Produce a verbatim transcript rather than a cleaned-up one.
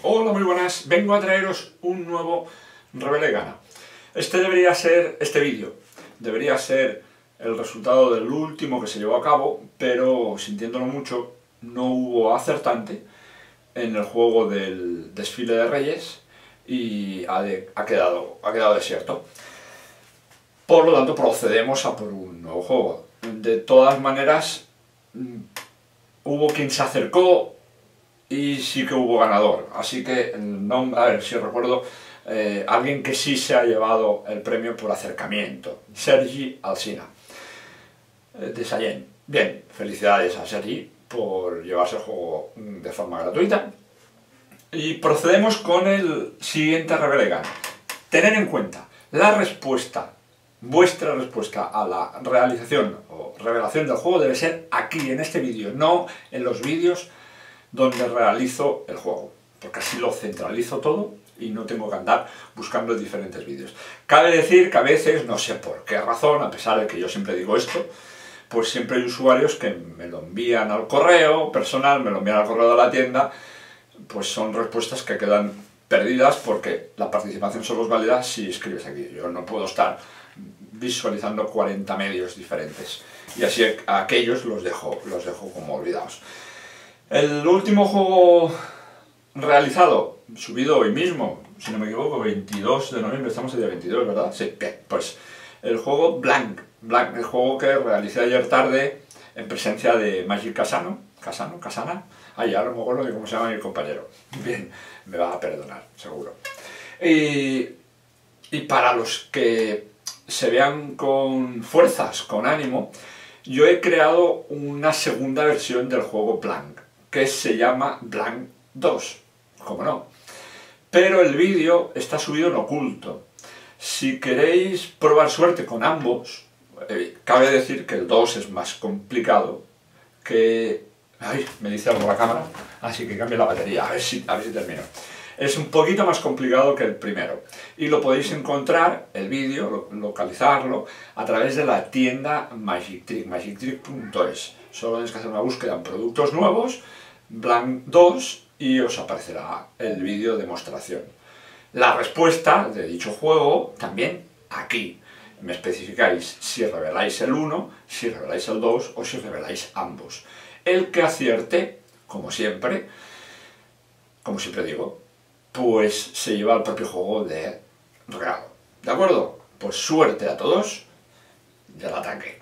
Hola, muy buenas, vengo a traeros un nuevo Revelegana. Este debería ser, este vídeo, debería ser el resultado del último que se llevó a cabo, pero sintiéndolo mucho, no hubo acertante en el juego del desfile de Reyes y ha, de, ha, quedado, ha quedado desierto. Por lo tanto, procedemos a por un nuevo juego. De todas maneras, hubo quien se acercó y sí que hubo ganador, así que, no, a ver si recuerdo, eh, alguien que sí se ha llevado el premio por acercamiento, Sergi Alsina, de Sayen. Bien, felicidades a Sergi por llevarse el juego de forma gratuita. Y procedemos con el siguiente Revelegana. Tener en cuenta la respuesta, vuestra respuesta a la realización o revelación del juego debe ser aquí, en este vídeo, no en los vídeos donde realizo el juego, porque así lo centralizo todo y no tengo que andar buscando diferentes vídeos. Cabe decir que a veces, no sé por qué razón, a pesar de que yo siempre digo esto, pues siempre hay usuarios que me lo envían al correo personal, me lo envían al correo de la tienda, pues son respuestas que quedan perdidas porque la participación solo es válida si escribes aquí. Yo no puedo estar visualizando cuarenta medios diferentes y así a aquellos los dejo, los dejo como olvidados. El último juego realizado, subido hoy mismo, si no me equivoco, veintidós de noviembre, estamos el día veintidós, ¿verdad? Sí, bien, pues el juego Blank, Blank, el juego que realicé ayer tarde en presencia de Magic Casano, Casano, Casana, ay, ahora no me acuerdo de cómo se llama mi compañero, bien, me va a perdonar, seguro. Y, y para los que se vean con fuerzas, con ánimo, yo he creado una segunda versión del juego Blank, que se llama Blank dos, como no. Pero el vídeo está subido en oculto. Si queréis probar suerte con ambos, eh, cabe decir que el dos es más complicado que... Ay, me dice algo la cámara, así que cambie la batería, a ver si, a ver si termino. Es un poquito más complicado que el primero. Y lo podéis encontrar, el vídeo, localizarlo, a través de la tienda MagicTrick, magic trick punto es. Solo tenéis que hacer una búsqueda en productos nuevos, Blank dos, y os aparecerá el vídeo demostración. La respuesta de dicho juego también aquí. Me especificáis si reveláis el uno, si reveláis el dos o si reveláis ambos. El que acierte, como siempre, como siempre digo, pues se lleva el propio juego de regalo. ¿De acuerdo? Pues suerte a todos y al ataque.